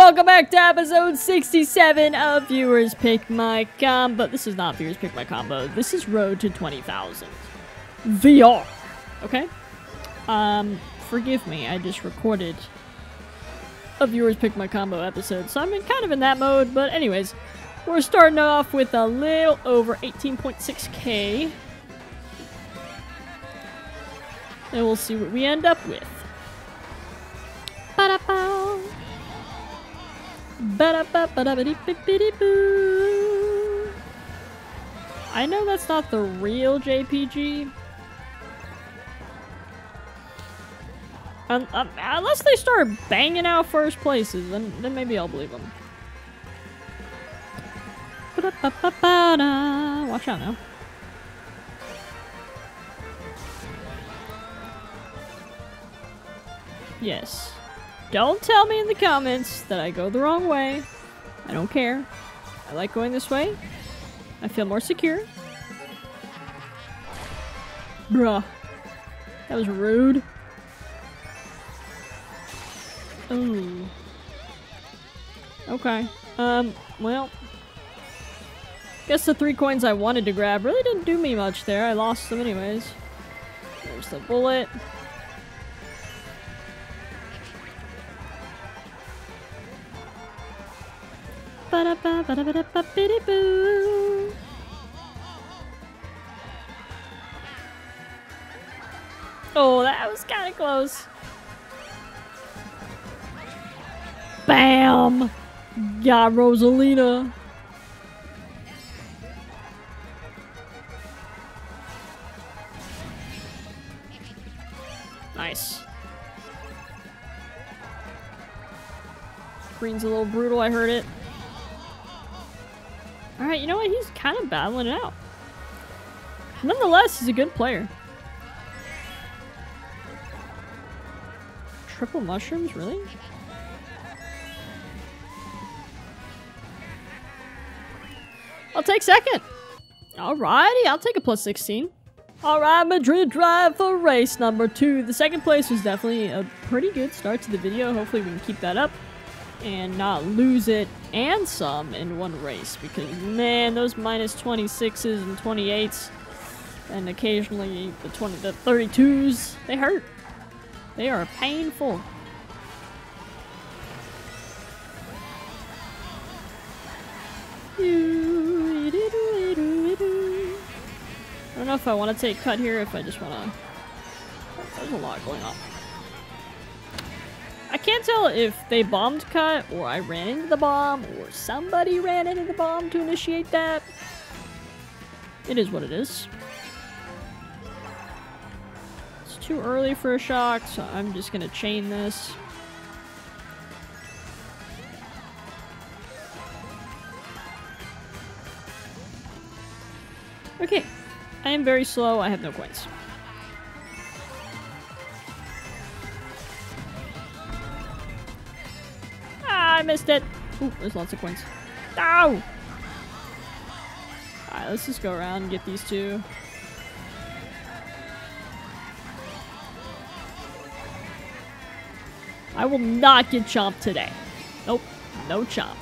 welcome back to episode 67 of Viewers Pick My Combo. This is not Viewers Pick My Combo. This is Road to 20,000. VR. Okay? Forgive me. I just recorded a Viewers Pick My Combo episode, so I'm kind of in that mode. But anyways, we're starting off with a little over 18.6k. And we'll see what we end up with. Ba-da-ba. Ba-da-ba-ba-da-ba-dee-ba-dee-boo. I know that's not the real JPG. Unless they start banging out first places, then maybe I'll believe them. Ba-da-ba-ba-ba-da. Watch out now. Yes. Don't tell me in the comments that I go the wrong way. I don't care. I like going this way. I feel more secure. Bruh. That was rude. Ooh. Okay. Well. Guess the 3 coins I wanted to grab really didn't do me much there. I lost them anyways. There's the bullet. Ba-da-ba-ba-da-ba-da-ba-bitty-boo. Oh, that was kind of close. Bam! Got Rosalina. Nice. Green's a little brutal, I heard it. Alright, you know what? He's kind of battling it out. Nonetheless, he's a good player. Triple mushrooms? Really? I'll take second. Alrighty, I'll take a plus 16. Alright, Madrid drive for race number 2. The second place was definitely a pretty good start to the video. Hopefully we can keep that up and not lose it and some in one race, because man, those minus 26s and 28s and occasionally the 32s, they hurt. They are painful. I don't know if I want to take cut here, if I just want to... There's a lot going on. I can't tell if they bombed cut, or I ran into the bomb, or somebody ran into the bomb to initiate that. It is what it is. It's too early for a shock, so I'm just gonna chain this. Okay, I am very slow, I have no coins. I missed it. Ooh, there's lots of coins. Ow! Alright, let's just go around and get these two. I will not get chomped today. Nope. No chomp.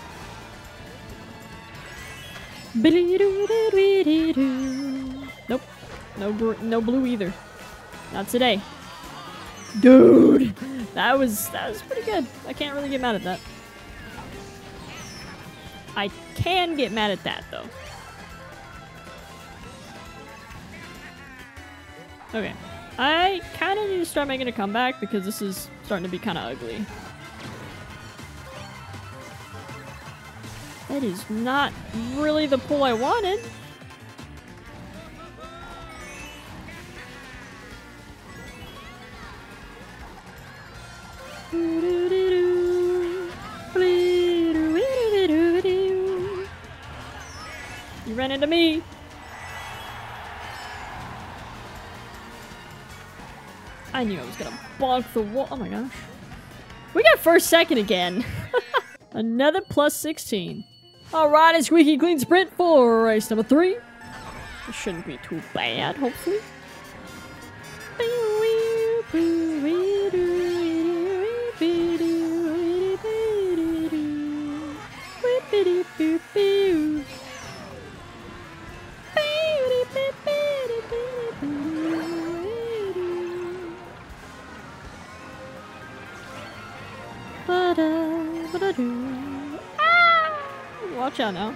Nope. No blue either. Not today. Dude! That was pretty good. I can't really get mad at that. I can get mad at that, though. Okay. I kind of need to start making a comeback, because this is starting to be kind of ugly. That is not really the pull I wanted. Ran into me. I knew I was gonna bog the wall. Oh my gosh. We got first, second again. Another plus 16. Alright, a squeaky clean sprint for race number 3. This shouldn't be too bad, hopefully. Ah! Watch out now.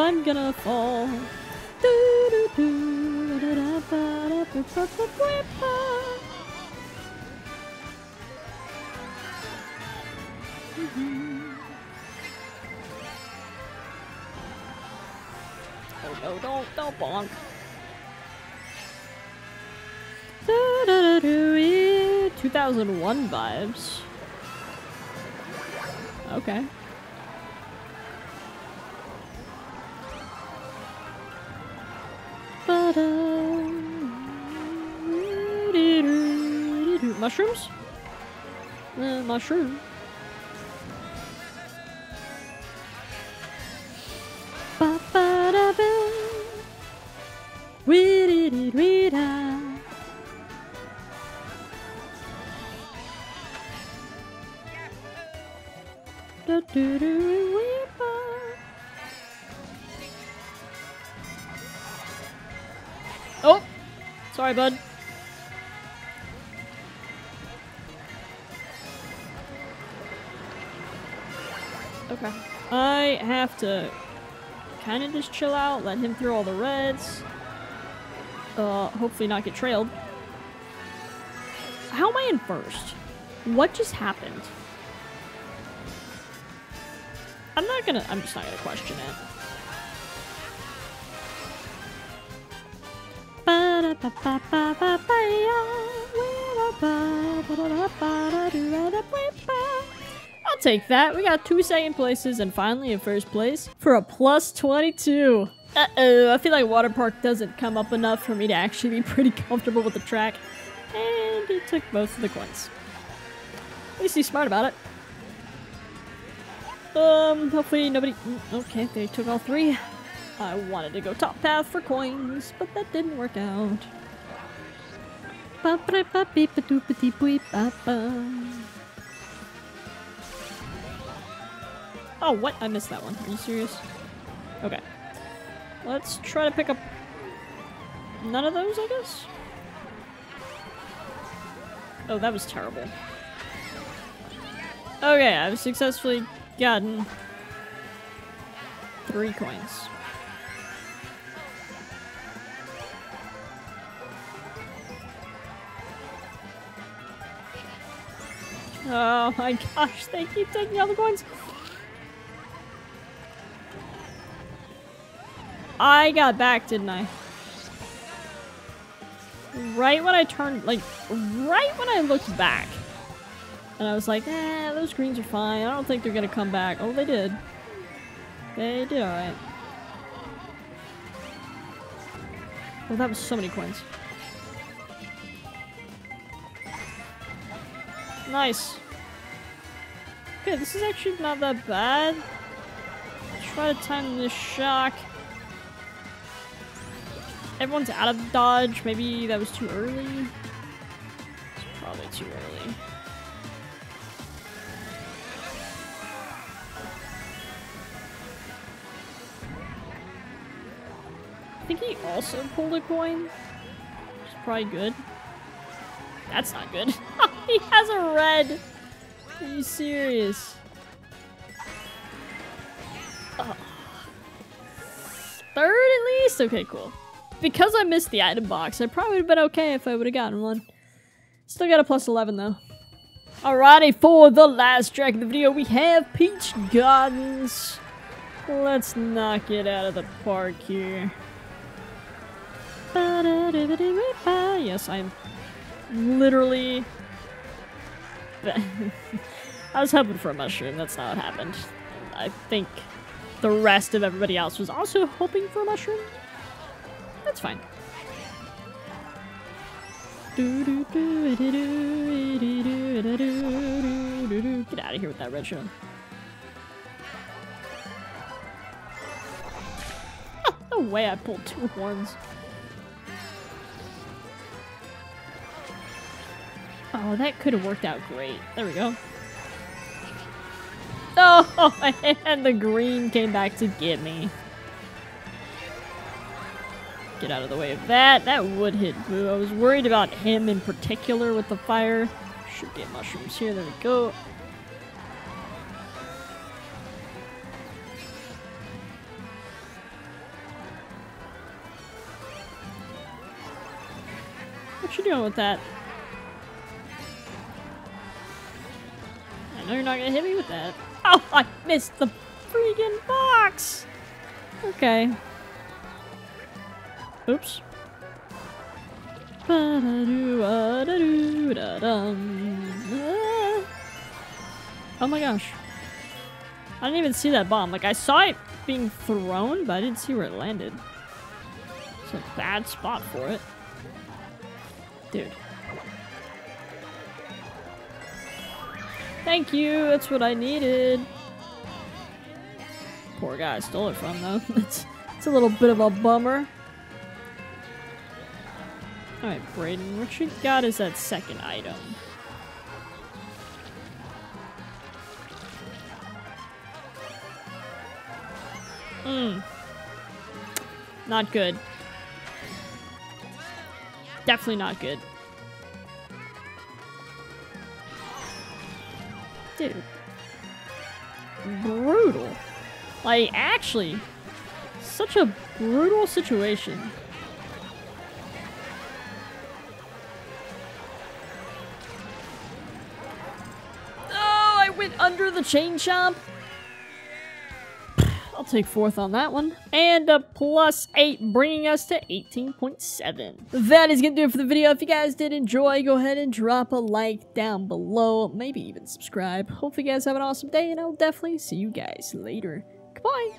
I'm gonna fall. Oh no, don't bonk. Da, da, da, da, 2001 vibes. Okay. Mushrooms? Mushroom. Oh, sorry, bud. Okay, I have to kind of just chill out, let him throw all the reds. Hopefully not get trailed. How am I in first? What just happened? I'm just not gonna question it. I'll take that. We got 2 second places and finally in first place for a plus 22. Uh-oh, I feel like Water Park doesn't come up enough for me to actually be pretty comfortable with the track. And he took both of the coins. At least he's smart about it. Hopefully nobody... Okay, they took all three. I wanted to go top path for coins, but that didn't work out. Oh, what? I missed that one. Are you serious? Okay. Let's try to pick up... None of those, I guess? Oh, that was terrible. Okay, I've successfully... gotten 3 coins. Oh my gosh, they keep taking all the coins. I got back, didn't I? Right when I turned, like, right when I looked back. And I was like, eh, those greens are fine. I don't think they're gonna come back. Oh, they did. They did alright. Well, that was so many coins. Nice. Okay, this is actually not that bad. Try to time this shock. Everyone's out of dodge. Maybe that was too early. It's probably too early. I think he also pulled a coin, which is probably good. That's not good. He has a red! Are you serious? Oh. Third at least? Okay, cool. Because I missed the item box, I probably would have been okay if I would have gotten one. Still got a plus 11 though. Alrighty, for the last track of the video, we have Peach Gardens. Let's knock it out of the park here. Yes, I'm literally... I was hoping for a mushroom, that's not what happened. I think the rest of everybody else was also hoping for a mushroom. That's fine. Get out of here with that red shell. No way I pulled 2 horns. Oh, that could have worked out great. There we go. Oh, Oh, and the green came back to get me. Get out of the way of that. That would hit Boo. I was worried about him in particular with the fire. Should get mushrooms here. There we go. What you doing with that? I know you're not gonna hit me with that. Oh, I missed the freaking box! Okay. Oops. Oh my gosh. I didn't even see that bomb. Like, I saw it being thrown, but I didn't see where it landed. It's a bad spot for it. Dude. Thank you! That's what I needed! Poor guy I stole it from, though. It's a little bit of a bummer. Alright, Brayden, what you got is that second item. Not good. Definitely not good. Dude. Brutal. Like, actually, such a brutal situation. Under the Chain Chomp. I'll take fourth on that one. And a +8, bringing us to 18.7. That is gonna do it for the video. If you guys did enjoy, go ahead and drop a like down below. Maybe even subscribe. Hopefully you guys have an awesome day, and I'll definitely see you guys later. Goodbye.